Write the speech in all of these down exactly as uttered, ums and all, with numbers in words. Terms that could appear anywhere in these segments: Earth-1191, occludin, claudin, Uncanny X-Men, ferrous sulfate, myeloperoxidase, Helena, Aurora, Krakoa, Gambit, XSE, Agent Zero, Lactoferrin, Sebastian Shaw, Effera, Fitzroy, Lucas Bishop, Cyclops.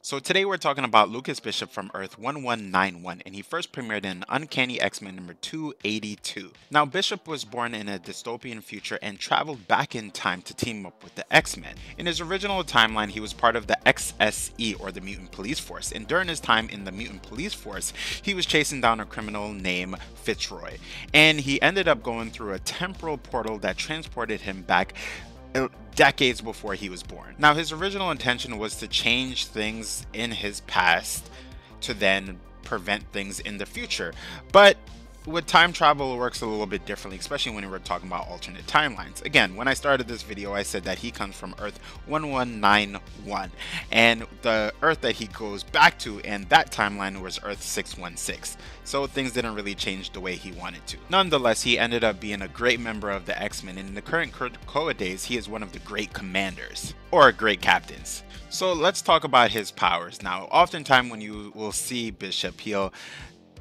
So today we're talking about Lucas Bishop from Earth one one nine one, and he first premiered in Uncanny X-Men number two eighty-two. Now Bishop was born in a dystopian future and traveled back in time to team up with the X-Men. In his original timeline, he was part of the X S E, or the Mutant Police Force, and during his time in the Mutant Police Force, he was chasing down a criminal named Fitzroy, and he ended up going through a temporal portal that transported him back decades before he was born. Now his original intention was to change things in his past to then prevent things in the future, but with time travel, it works a little bit differently, especially when we're talking about alternate timelines. Again, when I started this video, I said that he comes from Earth one one nine one, and the Earth that he goes back to and that timeline was Earth six one six. So things didn't really change the way he wanted to. Nonetheless, he ended up being a great member of the X-Men, and in the current Krakoa days, he is one of the great commanders, or great captains. So let's talk about his powers. Now, oftentimes when you will see Bishop, he'll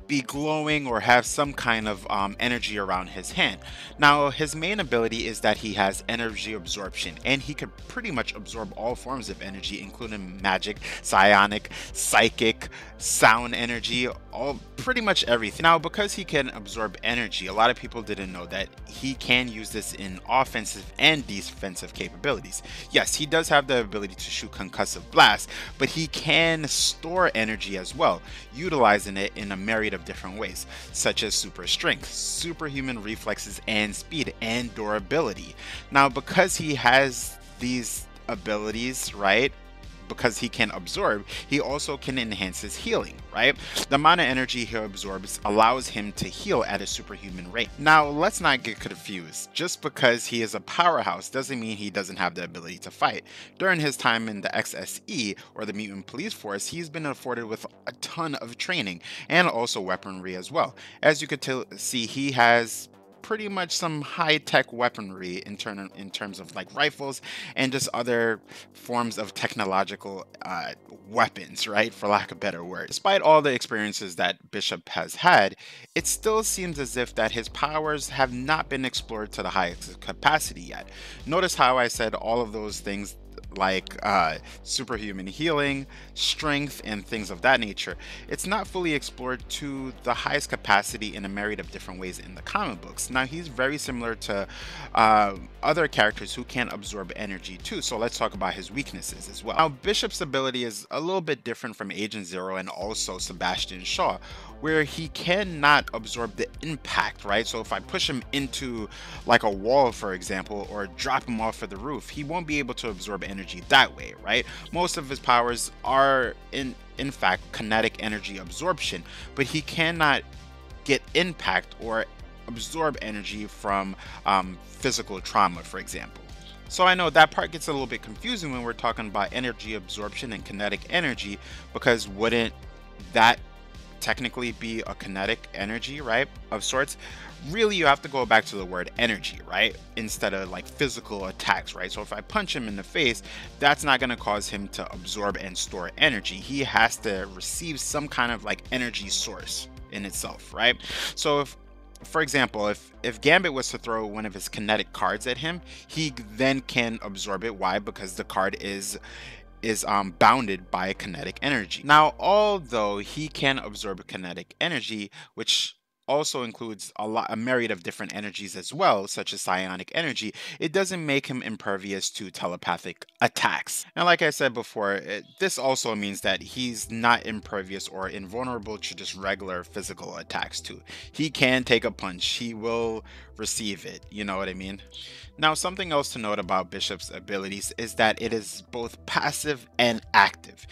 be glowing or have some kind of um, energy around his hand. Now his main ability is that he has energy absorption, and he could pretty much absorb all forms of energy, including magic, psionic, psychic, sound energy, all pretty much everything. Now because he can absorb energy, a lot of people didn't know that he can use this in offensive and defensive capabilities. Yes, he does have the ability to shoot concussive blasts, but he can store energy as well, utilizing it in a myriad of of different ways, such as super strength, superhuman reflexes, and speed and durability. Now because he has these abilities, right, because he can absorb, he also can enhance his healing, right? The amount of energy he absorbs allows him to heal at a superhuman rate. Now let's not get confused. Just because he is a powerhouse doesn't mean he doesn't have the ability to fight. During his time in the X S E, or the Mutant Police Force, he's been afforded with a ton of training and also weaponry as well. As you could see, he has pretty much some high-tech weaponry in, turn, in terms of like rifles and just other forms of technological uh, weapons, right, for lack of better word. Despite all the experiences that Bishop has had, it still seems as if that his powers have not been explored to the highest capacity yet. Notice how I said all of those things, like uh, superhuman healing, strength, and things of that nature. It's not fully explored to the highest capacity in a myriad of different ways in the comic books. Now he's very similar to uh, other characters who can absorb energy too, so let's talk about his weaknesses as well. Now Bishop's ability is a little bit different from Agent Zero and also Sebastian Shaw, where he cannot absorb the impact, right? So if I push him into like a wall, for example, or drop him off of the roof, he won't be able to absorb energy that way, right? Most of his powers are in in fact kinetic energy absorption, but he cannot get impact or absorb energy from um, physical trauma, for example. So I know that part gets a little bit confusing when we're talking about energy absorption and kinetic energy, because wouldn't that technically be a kinetic energy, right, of sorts? Really, you have to go back to the word energy, right, instead of like physical attacks, right? So if I punch him in the face, that's not going to cause him to absorb and store energy. He has to receive some kind of like energy source in itself, right? So if, for example, if if Gambit was to throw one of his kinetic cards at him, he then can absorb it. Why? Because the card is is um, bounded by kinetic energy. Now, although he can absorb kinetic energy, which also includes a lot, a myriad of different energies as well, such as psionic energy, it doesn't make him impervious to telepathic attacks. Now, like I said before, it, this also means that he's not impervious or invulnerable to just regular physical attacks too. He can take a punch, he will receive it, you know what I mean? Now, something else to note about Bishop's abilities is that it is both passive and active.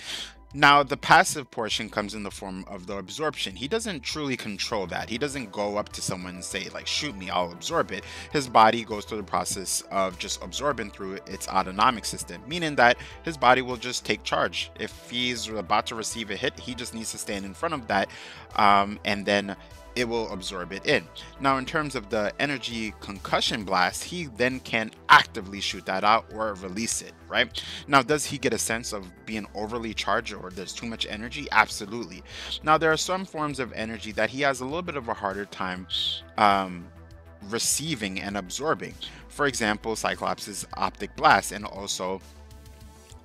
Now, the passive portion comes in the form of the absorption. He doesn't truly control that. He doesn't go up to someone and say, like, shoot me, I'll absorb it. His body goes through the process of just absorbing through its autonomic system, meaning that his body will just take charge. If he's about to receive a hit, he just needs to stand in front of that, um, and then it will absorb it in. Now, in terms of the energy concussion blast, he then can actively shoot that out or release it, right? Now, does he get a sense of being overly charged or there's too much energy? Absolutely. Now, there are some forms of energy that he has a little bit of a harder time um, receiving and absorbing. For example, Cyclops' optic blast and also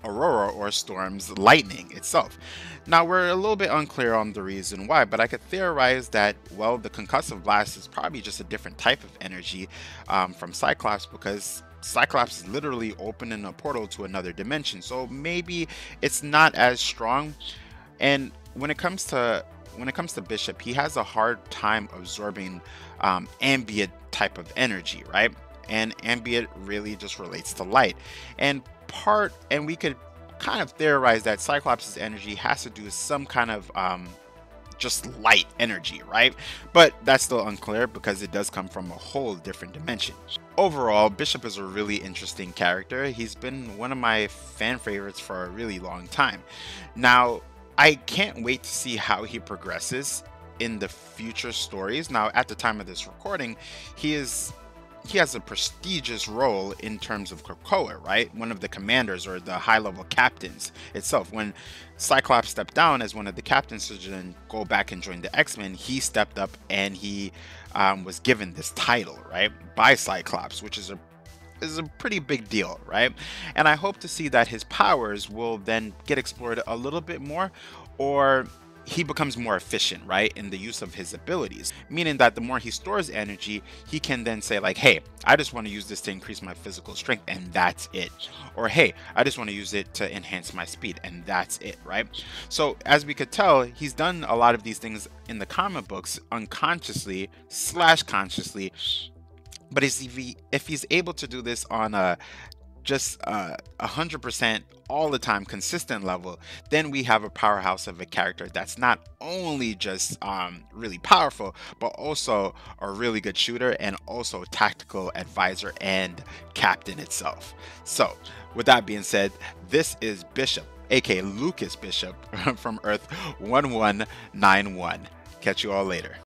Aurora or Storm's lightning itself. Now, we're a little bit unclear on the reason why, but I could theorize that, well, the concussive blast is probably just a different type of energy um, from Cyclops, because Cyclops is literally opening a portal to another dimension, so maybe it's not as strong. And when it comes to when it comes to Bishop, he has a hard time absorbing um, ambient type of energy, right? And ambient really just relates to light, and part and we could kind of theorize that Cyclops's energy has to do with some kind of um, just light energy, right? But that's still unclear because it does come from a whole different dimension. Overall, Bishop is a really interesting character. He's been one of my fan favorites for a really long time. Now, I can't wait to see how he progresses in the future stories. Now, at the time of this recording, he is he has a prestigious role in terms of Krakoa, right? One of the commanders or the high-level captains itself. When Cyclops stepped down as one of the captains to then go back and join the X-Men, he stepped up and he um, was given this title, right, by Cyclops, which is a is a pretty big deal, right? And I hope to see that his powers will then get explored a little bit more, or he becomes more efficient, right, in the use of his abilities, meaning that the more he stores energy, he can then say, like, hey, I just want to use this to increase my physical strength, and that's it. Or, hey, I just want to use it to enhance my speed, and that's it, right? So as we could tell, he's done a lot of these things in the comic books unconsciously slash consciously, but if he, if he's able to do this on a just uh, one hundred percent all the time consistent level, then we have a powerhouse of a character that's not only just um, really powerful, but also a really good shooter and also tactical advisor and captain itself. So with that being said, this is Bishop, aka Lucas Bishop, from Earth one one nine one. Catch you all later.